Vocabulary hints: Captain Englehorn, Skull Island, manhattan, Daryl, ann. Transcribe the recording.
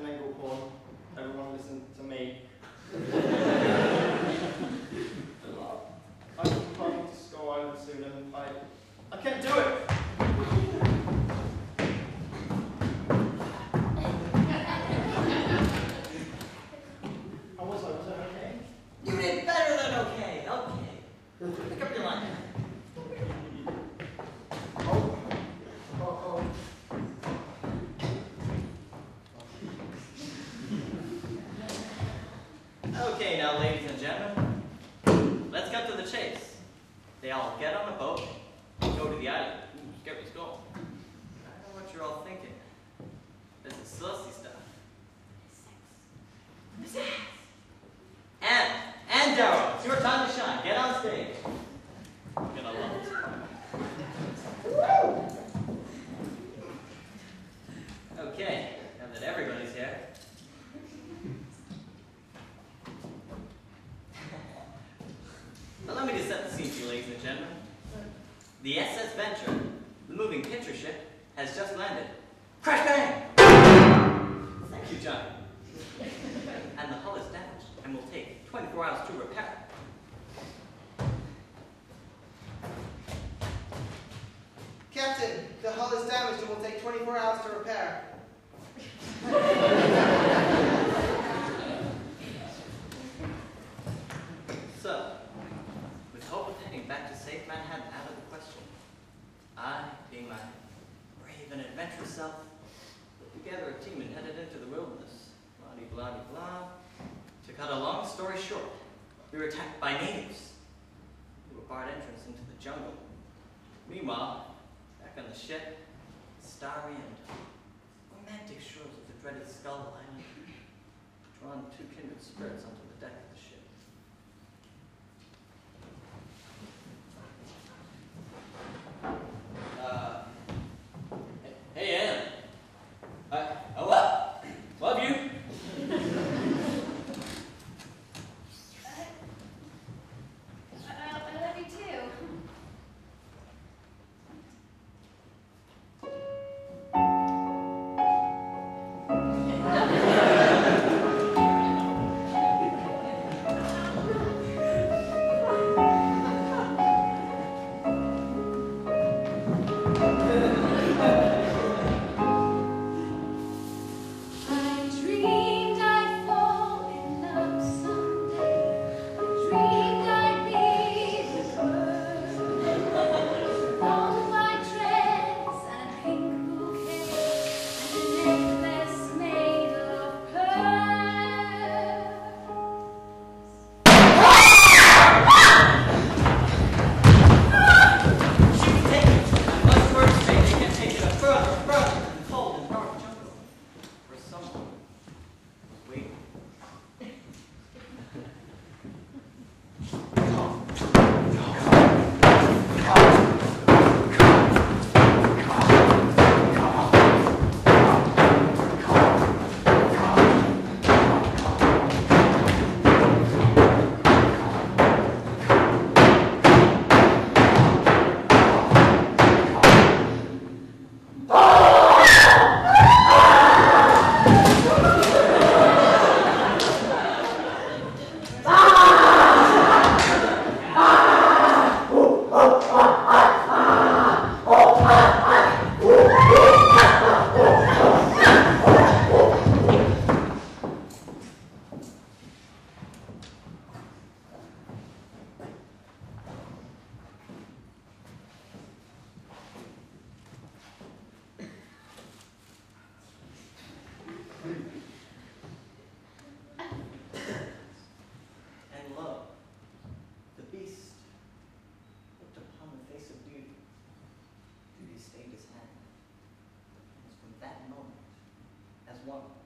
Captain Englehorn, everyone listen to me. I was planning to Skull Island soon and I can't do it! How was I? Was that okay? You did better than okay! Okay. Pick up your line. Okay, now, ladies and gentlemen, let's cut to the chase. They all get on a boat and go to the island. Ooh, scary skull. I don't know what you're all thinking. This is saucy stuff. Sex. And Daryl, it's your time to shine. Get on stage. I'm gonna love it. Okay, now that everybody's here, let me just set the scene for you, ladies and gentlemen. The SS Venture, the moving picture ship, has just landed. Crash bang! Thank you, John. And the hull is damaged and will take 24 hours to repair. Captain, the hull is damaged and will take 24 hours to repair. So, back to safe Manhattan out of the question. I, being my brave and adventurous self, put together a team and headed into the wilderness. Blah-de-blah-de-blah. To cut a long story short, we were attacked by natives who barred entrance into the jungle. Meanwhile, back on the ship, starry and romantic shores of the dreaded Skull Island, drawn two kindred spirits onto the deck of the ship. Hey, Ann. I love you. I love you too. One.